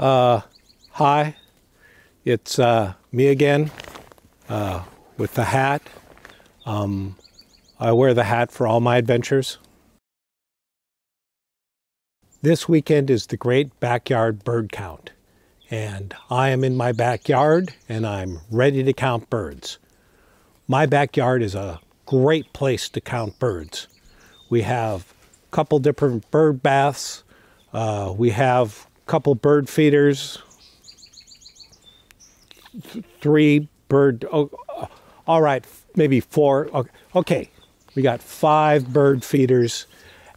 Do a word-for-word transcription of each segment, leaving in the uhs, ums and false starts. Uh, hi, it's uh, me again uh, with the hat. Um, I wear the hat for all my adventures. This weekend is the Great Backyard Bird Count, and I am in my backyard and I'm ready to count birds. My backyard is a great place to count birds. We have a couple different bird baths. Uh, we have a couple bird feeders, three bird, oh, all right, maybe four. Okay, okay. We got five bird feeders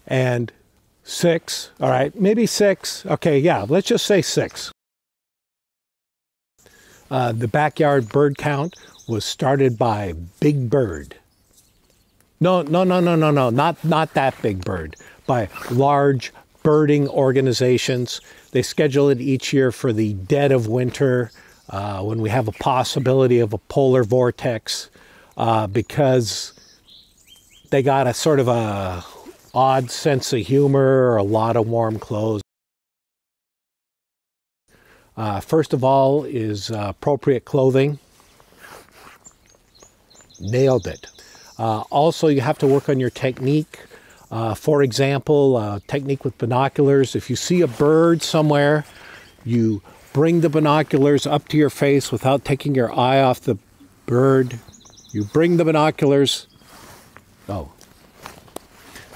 and six, all right, maybe six. Okay, yeah, let's just say six. Uh, the backyard bird count was started by Big Bird. No, no, no, no, no, no, not, not that Big Bird, by large birding organizations. They schedule it each year for the dead of winter, uh, when we have a possibility of a polar vortex, uh, because they got a sort of a odd sense of humor, a lot of warm clothes. Uh, first of all is uh, appropriate clothing. Nailed it. Uh, also, you have to work on your technique. Uh, for example, uh, technique with binoculars. If you see a bird somewhere, you bring the binoculars up to your face without taking your eye off the bird. You bring the binoculars. Oh.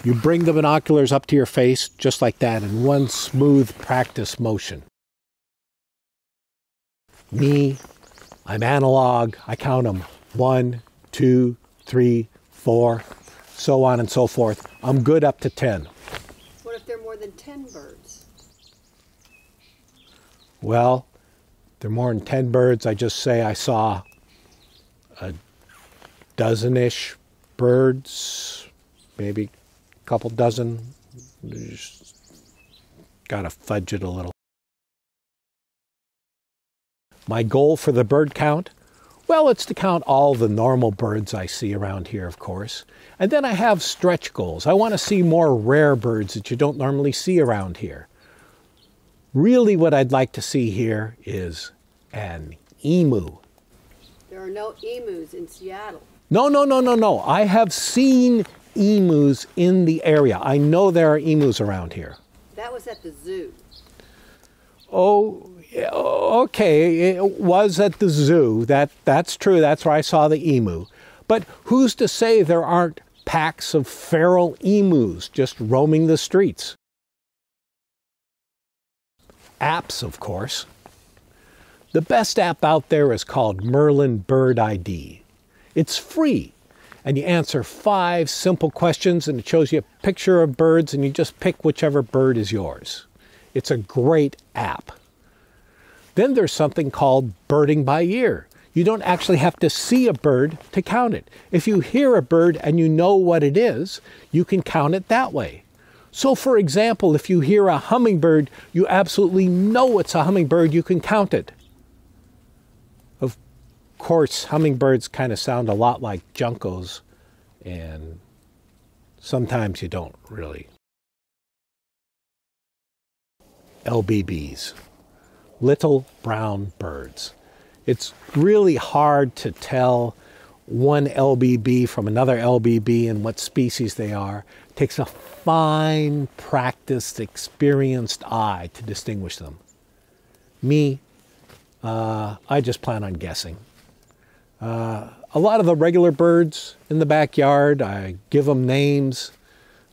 You bring the binoculars up to your face, just like that, in one smooth practice motion. Me, I'm analog. I count them. One, two, three, four, so on and so forth. I'm good up to ten. What if there are more than ten birds? Well, there are more than ten birds. I just say I saw a dozen-ish birds, maybe a couple dozen. Got to fudge it a little. My goal for the bird count? Well, it's to count all the normal birds I see around here, of course. And then I have stretch goals. I want to see more rare birds that you don't normally see around here. Really what I'd like to see here is an emu. There are no emus in Seattle. No, no, no, no, no. I have seen emus in the area. I know there are emus around here. That was at the zoo. Oh, okay, it was at the zoo. That, that's true. That's where I saw the emu. But who's to say there aren't packs of feral emus just roaming the streets? Apps, of course. The best app out there is called Merlin Bird I D. It's free, and you answer five simple questions, and it shows you a picture of birds, and you just pick whichever bird is yours. It's a great app. Then there's something called birding by ear. You don't actually have to see a bird to count it. If you hear a bird and you know what it is, you can count it that way. So for example, if you hear a hummingbird, you absolutely know it's a hummingbird, you can count it. Of course, hummingbirds kind of sound a lot like juncos, and sometimes you don't really. L B Bs. Little brown birds. It's really hard to tell one L B B from another L B B and what species they are. It takes a fine, practiced, experienced eye to distinguish them. Me, uh, I just plan on guessing. Uh, a lot of the regular birds in the backyard, I give them names.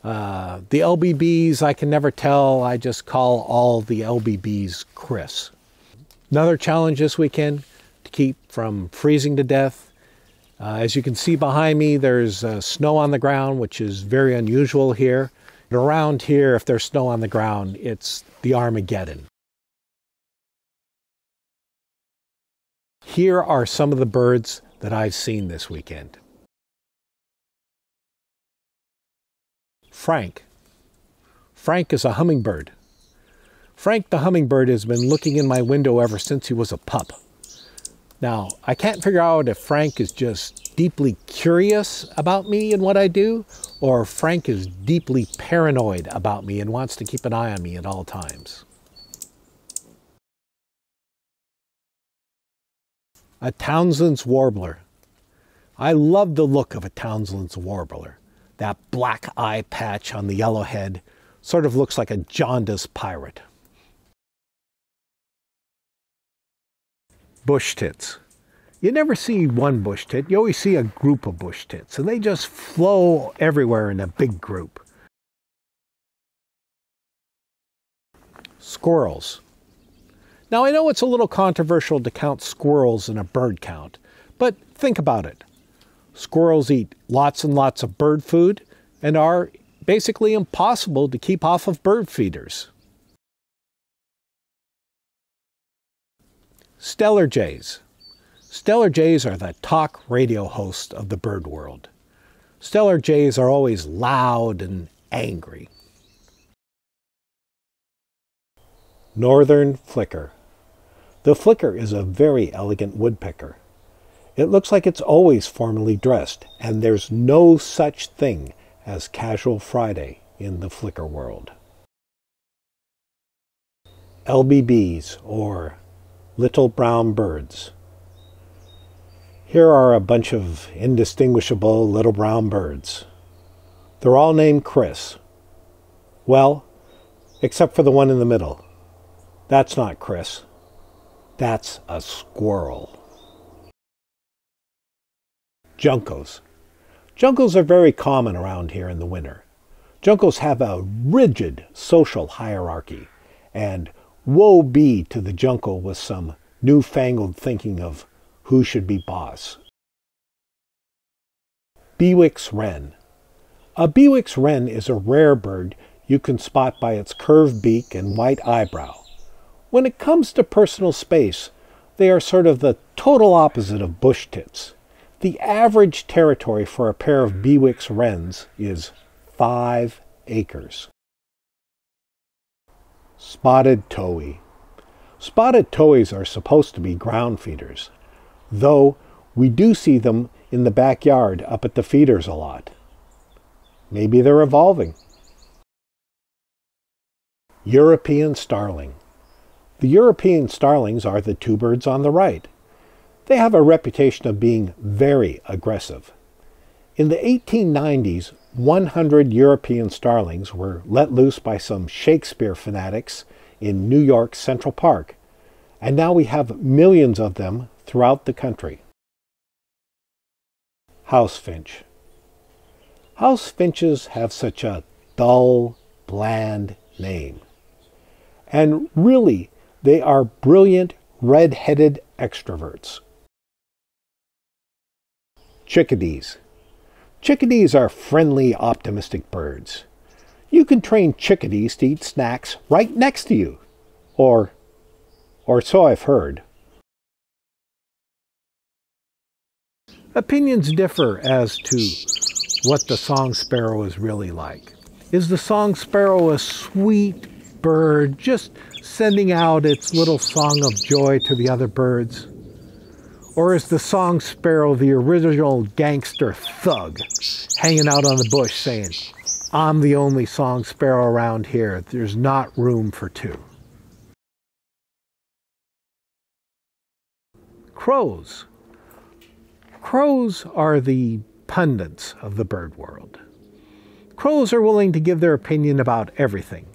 Uh, the L B Bs, I can never tell. I just call all the L B Bs Chris. Another challenge this weekend, to keep from freezing to death. Uh, as you can see behind me, there's uh, snow on the ground, which is very unusual here. And around here, if there's snow on the ground, it's the Armageddon. Here are some of the birds that I've seen this weekend. Frank. Frank is a hummingbird. Frank the hummingbird has been looking in my window ever since he was a pup. Now, I can't figure out if Frank is just deeply curious about me and what I do, or Frank is deeply paranoid about me and wants to keep an eye on me at all times. a Townsend's Warbler. I love the look of a Townsend's Warbler. That black eye patch on the yellow head sort of looks like a jaundiced pirate. Bushtits. You never see one bushtit, you always see a group of bushtits, and they just flow everywhere in a big group. Squirrels. Now I know it's a little controversial to count squirrels in a bird count, but think about it. Squirrels eat lots and lots of bird food and are basically impossible to keep off of bird feeders. Steller's Jays. Steller's Jays are the talk radio hosts of the bird world. Steller's Jays are always loud and angry. Northern Flicker. The flicker is a very elegant woodpecker. It looks like it's always formally dressed, and there's no such thing as casual Friday in the flicker world. L B Bs, or little brown birds. Here are a bunch of indistinguishable little brown birds. They're all named Chris. Well, except for the one in the middle. That's not Chris. That's a squirrel. Juncos. Juncos are very common around here in the winter. Juncos have a rigid social hierarchy, and woe be to the junco with some newfangled thinking of who should be boss. Bewick's Wren. A Bewick's Wren is a rare bird you can spot by its curved beak and white eyebrow. When it comes to personal space, they are sort of the total opposite of bushtits. The average territory for a pair of Bewick's wrens is five acres. Spotted towhee. Spotted towhees are supposed to be ground feeders, though we do see them in the backyard up at the feeders a lot. Maybe they're evolving. European starling. The European starlings are the two birds on the right. They have a reputation of being very aggressive. In the eighteen nineties, one hundred European starlings were let loose by some Shakespeare fanatics in New York's Central Park, and now we have millions of them throughout the country. House finch. House finches have such a dull, bland name. And really, they are brilliant, red-headed extroverts. Chickadees. Chickadees are friendly, optimistic birds. You can train chickadees to eat snacks right next to you. Or, or so I've heard. Opinions differ as to what the song sparrow is really like. Is the song sparrow a sweet bird, just sending out its little song of joy to the other birds? Or is the song sparrow the original gangster thug hanging out on the bush saying, "I'm the only song sparrow around here, there's not room for two"? Crows. Crows are the pundits of the bird world. Crows are willing to give their opinion about everything,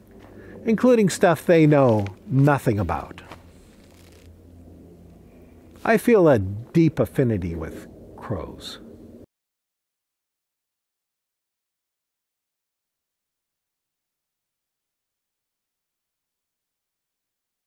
including stuff they know nothing about. I feel a deep affinity with crows.